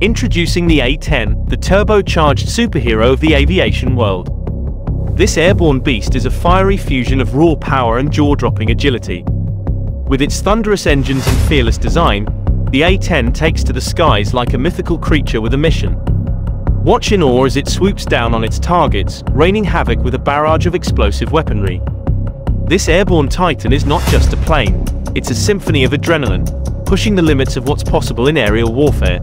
Introducing the A-10, the turbocharged superhero of the aviation world. This airborne beast is a fiery fusion of raw power and jaw-dropping agility. With its thunderous engines and fearless design, the A-10 takes to the skies like a mythical creature with a mission. Watch in awe as it swoops down on its targets, raining havoc with a barrage of explosive weaponry. This airborne titan is not just a plane, it's a symphony of adrenaline, pushing the limits of what's possible in aerial warfare.